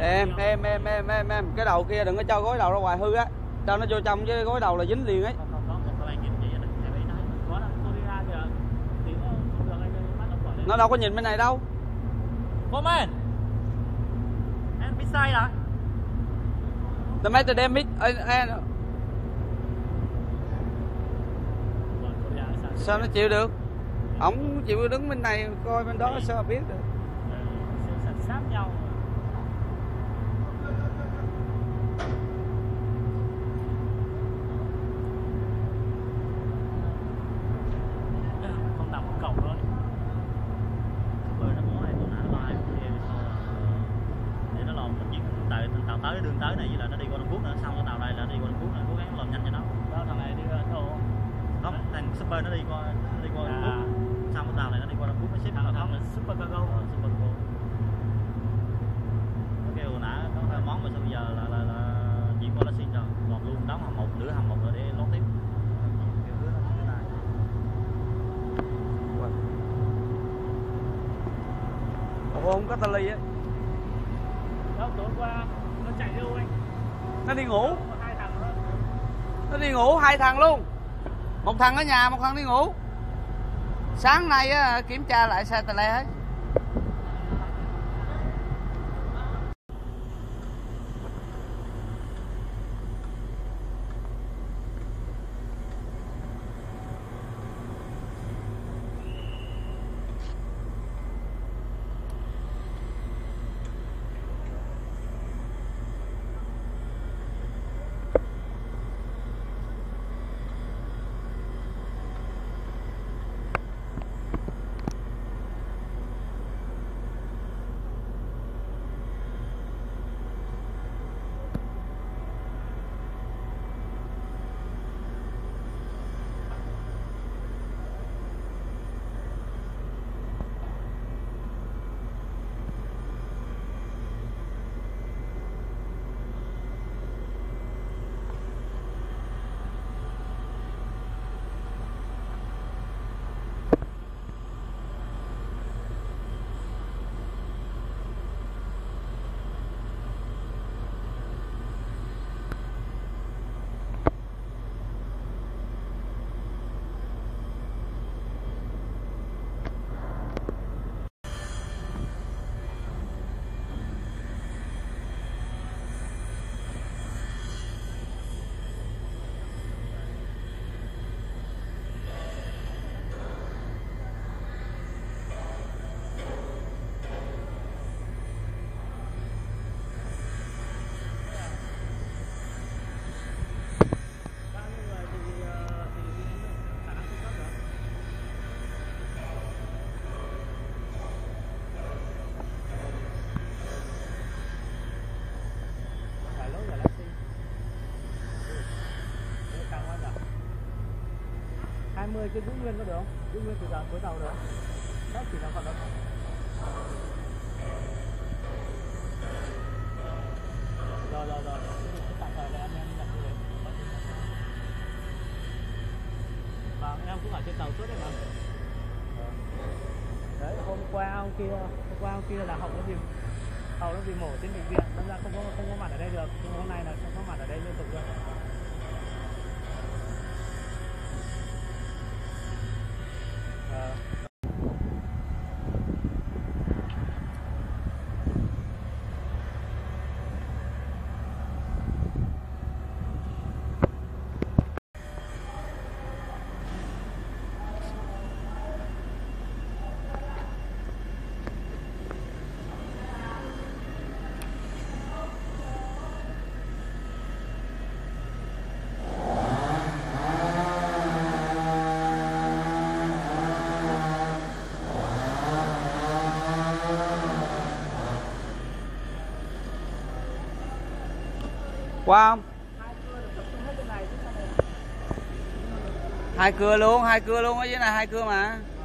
Em, cái đầu kia đừng có cho gối đầu ra ngoài hư á, cho nó vô trong chứ gối đầu là dính liền ấy. Nó đâu có nhìn bên này đâu. Bố mày, em biết sai là. Tụi mày từ đem biết, sao nó chịu được? Ổng chịu đứng bên này coi bên đó sao biết được? Sát nhau. Tới này là nó đi qua Đông Quốc nữa, xong cái tàu này là nó đi qua Đông Quốc nữa, cố gắng làm nhanh cho nó. Đó thằng này đi qua đâu? Không, thằng Super nó đi qua Đông Quốc. Xong cái tàu này nó đi qua Đông Quốc, nó ship vào không? Super Cargo. Super Cargo. Nó kêu nãy có hai món mà bây giờ là chỉ có là xin rồi, còn luôn đóng hầm một nửa hầm một rồi để lót tiếp. Ủa không có tali á. Đâu tối qua nó chạy đâu anh? Nó đi ngủ. Nó đi ngủ hai thằng luôn. Một thằng ở nhà, một thằng đi ngủ. Sáng nay á, kiểm tra lại xe tà le hết. Mười cái giữ nguyên có được không? Giữ nguyên từ giờ cuối tàu được. Đó chỉ là còn đó. Rồi. Tạm thời là em đặt như thế. Và em cũng ở trên tàu suốt đấy mà. Đấy hôm qua ông kia là học nó bị mổ trên bệnh viện, nên ra không có mặt ở đây được. Nhưng hôm nay là không có mặt ở đây liên tục được. Qua không? Hai cưa luôn ở dưới này hai cưa mà.